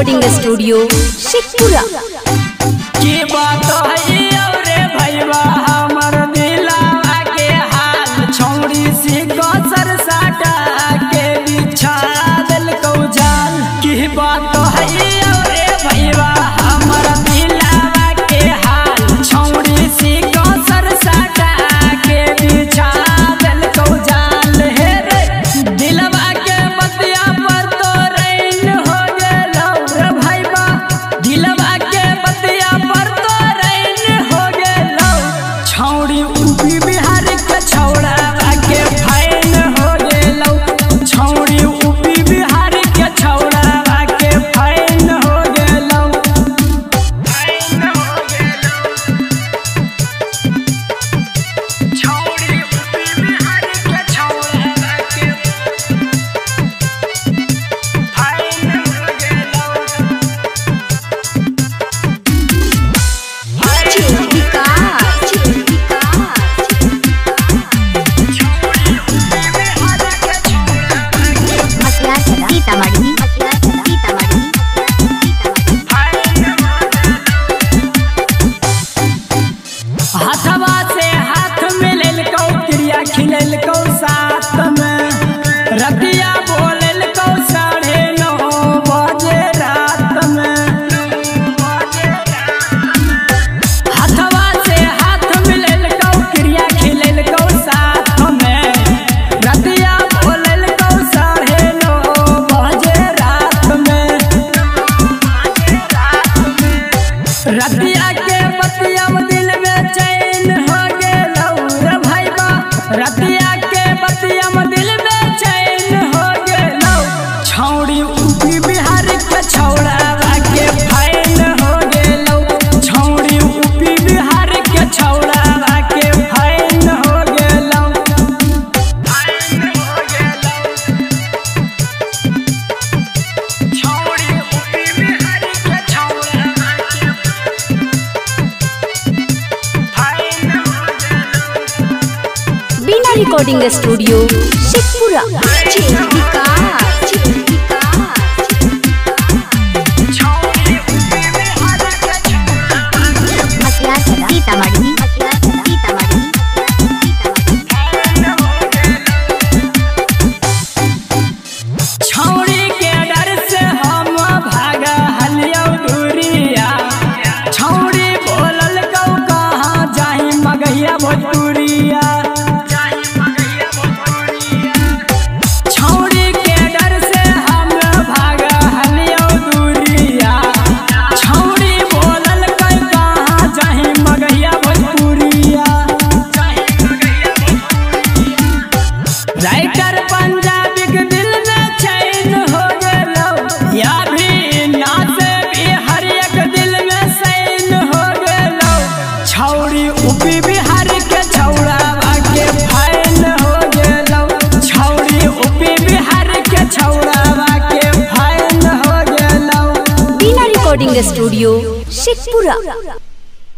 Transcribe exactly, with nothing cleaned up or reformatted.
Recording studio Sheikhpura की बात है रे भईवा हमर दिलावा के हाल छौड़ी से गोसर साटा के बिछा दल को जान की बात है रे भईवा हमर दिलावा के हाल छौड़ी से गोसर साटा के बिछा दल को जान हे रे दिलवा के बतिया पर तो रैन हो गेल रे भईवा दिलवा के बतिया पर तो रैन हो गेल छौड़ी उबी बिहार के छौड़ा के फैन हो गेल छौड़ी उबी बिहार के छौड़ा के फैन हो गेल फैन हो गेल छौड़ी उबी बिहार के छौड़ा के फैन हो गेल अच्छी विकास छौड़ी उबी बिहार के छौड़ा के मसला सीतामढ़ी मसला सीतामढ़ी फैन हो गेल हाथवा से हाथ मिलल को क्रिया खिलल को साथ में रतिया बोलल को साढ़े नौ बजे रात में हाथवा से हाथ मिलल को क्रिया खिलल को साथ में रतिया बोलल को साढ़े नौ बजे रात में रतिया के बतिया दिल में चैन हो गेल रे भईवा रतिया के बतिया दिल में चैन हो गेल छौड़ी उबी बिहार के छौड़ा के फैन हो गेल छौड़ी उबी बिहार के छौड़ा के फैन हो गेल फैन हो गेल छौड़ी उबी बिहार के छौड़ा के फैन हो गेल बिना रिकॉर्डिंग स्टूडियो शेखपुरा अच्छी विकास अच्छी विकास छौड़ी उबी बिहार के छौड़ा के मसला सीतामढ़ी मसला सीतामढ़ी फैन हो गेल छौड़ी के डर से हम भागा हलियो दूरिया छौड़ी बोलल को कहाँ जाई मगहिया भोजपुरिया जाई मगहिया भोजपुरिया छौड़ी के डर से हम भागा हलियो दूरिया छौड़ी बोलल कै कहाँ जाई मगहिया भोजपुरिया जाई मगहिया भोजपुरिया राइटर पंजाबी के दिल में चैन हो गेल या भी नाचे भी हर एक दिल में सैन हो गेल छौड़ी उबी बिहार के छौड़ा के फैन हो गेल छौड़ी उबी बिहार के छौड़ा के फैन हो गेल बिना रिकॉर्डिंग स्टूडियो शेखपुरा।